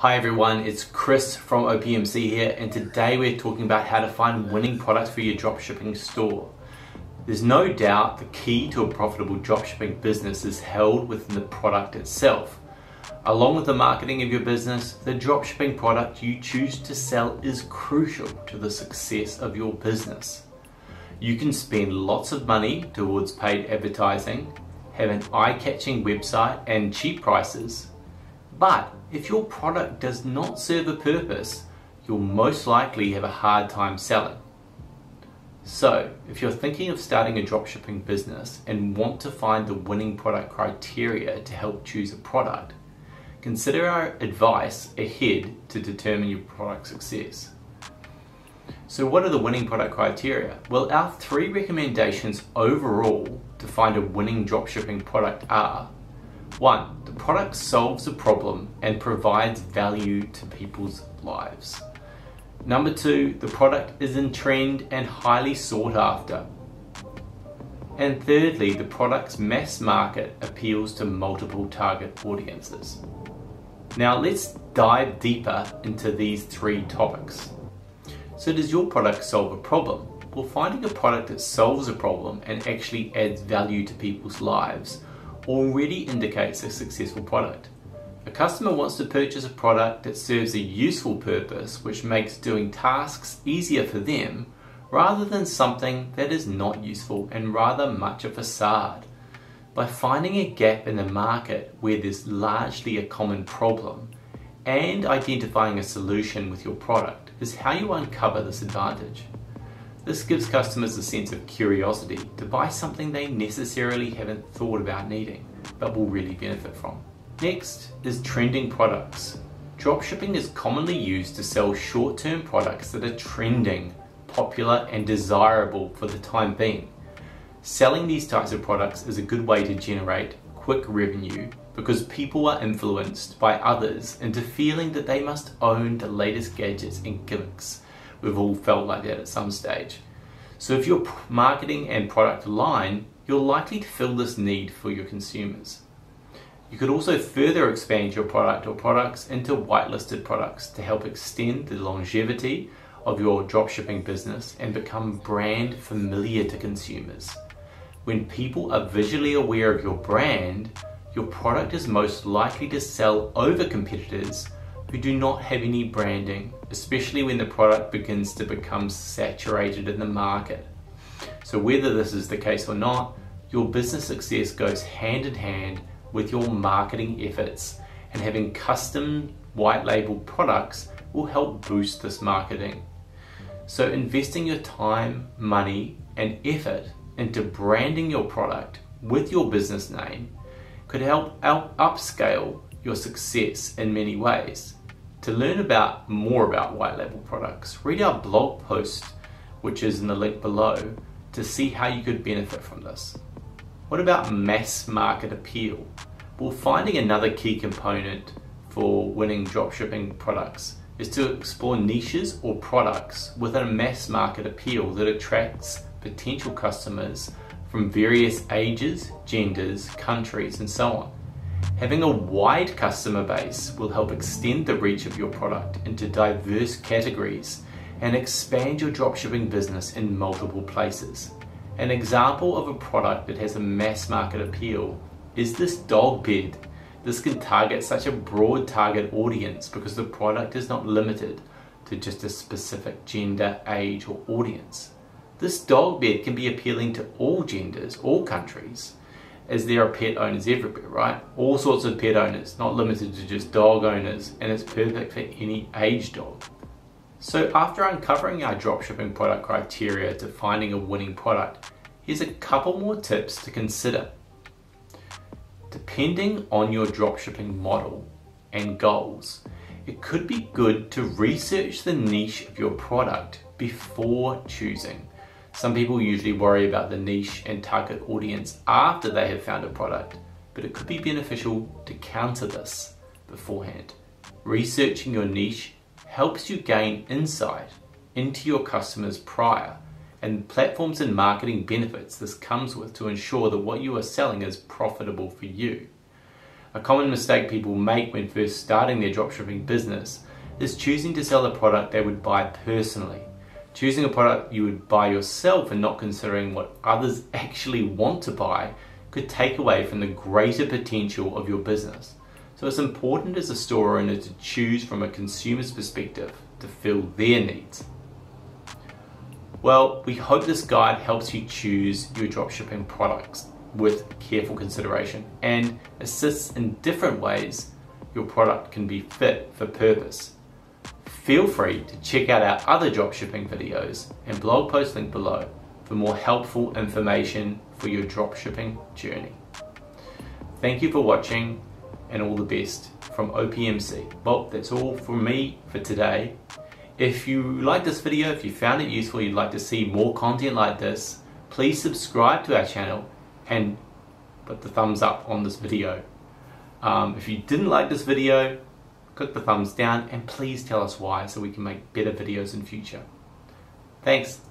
Hi everyone, it's Chris from OPMC here, and today we're talking about how to find winning products for your dropshipping store. There's no doubt the key to a profitable dropshipping business is held within the product itself. Along with the marketing of your business, the dropshipping product you choose to sell is crucial to the success of your business. You can spend lots of money towards paid advertising, have an eye-catching website and cheap prices, but if your product does not serve a purpose, you'll most likely have a hard time selling. So, if you're thinking of starting a dropshipping business and want to find the winning product criteria to help choose a product, consider our advice ahead to determine your product success. So what are the winning product criteria? Well, our three recommendations overall to find a winning dropshipping product are: 1. The product solves a problem and provides value to people's lives. Number 2. The product is in trend and highly sought after. And thirdly, the product's mass market appeals to multiple target audiences. Now let's dive deeper into these three topics. So does your product solve a problem? Well, finding a product that solves a problem and actually adds value to people's lives already indicates a successful product. A customer wants to purchase a product that serves a useful purpose, which makes doing tasks easier for them, rather than something that is not useful and rather much a facade. By finding a gap in the market where there's largely a common problem and identifying a solution with your product is how you uncover this advantage. This gives customers a sense of curiosity to buy something they necessarily haven't thought about needing, but will really benefit from. Next is trending products. Dropshipping is commonly used to sell short-term products that are trending, popular, and desirable for the time being. Selling these types of products is a good way to generate quick revenue because people are influenced by others into feeling that they must own the latest gadgets and gimmicks. We've all felt like that at some stage. So if your marketing and product align, you're likely to fill this need for your consumers. You could also further expand your product or products into whitelisted products to help extend the longevity of your dropshipping business and become brand familiar to consumers. When people are visually aware of your brand, your product is most likely to sell over competitors who do not have any branding, especially when the product begins to become saturated in the market. So whether this is the case or not, your business success goes hand in hand with your marketing efforts, and having custom white label products will help boost this marketing. So investing your time, money, and effort into branding your product with your business name could help upscale your success in many ways. To learn more about white label products, read our blog post, which is in the link below, to see how you could benefit from this. What about mass market appeal? Well, finding another key component for winning dropshipping products is to explore niches or products with a mass market appeal that attracts potential customers from various ages, genders, countries, and so on. Having a wide customer base will help extend the reach of your product into diverse categories and expand your dropshipping business in multiple places. An example of a product that has a mass market appeal is this dog bed. This can target such a broad target audience because the product is not limited to just a specific gender, age, or audience. This dog bed can be appealing to all genders, all countries, as there are pet owners everywhere, right? All sorts of pet owners, not limited to just dog owners, and it's perfect for any age dog. So after uncovering our dropshipping product criteria to finding a winning product, here's a couple more tips to consider. Depending on your dropshipping model and goals, it could be good to research the niche of your product before choosing. Some people usually worry about the niche and target audience after they have found a product, but it could be beneficial to counter this beforehand. Researching your niche helps you gain insight into your customers prior, and platforms and marketing benefits this comes with to ensure that what you are selling is profitable for you. A common mistake people make when first starting their dropshipping business is choosing to sell a product they would buy personally. Choosing a product you would buy yourself and not considering what others actually want to buy could take away from the greater potential of your business. So it's important as a store owner to choose from a consumer's perspective to fill their needs. Well, we hope this guide helps you choose your dropshipping products with careful consideration and assists in different ways your product can be fit for purpose. Feel free to check out our other dropshipping videos and blog post link below for more helpful information for your dropshipping journey. Thank you for watching and all the best from OPMC. Well, that's all from me for today. If you like this video, if you found it useful, you'd like to see more content like this, please subscribe to our channel and put the thumbs up on this video. If you didn't like this video, click the thumbs down and please tell us why so we can make better videos in future. Thanks.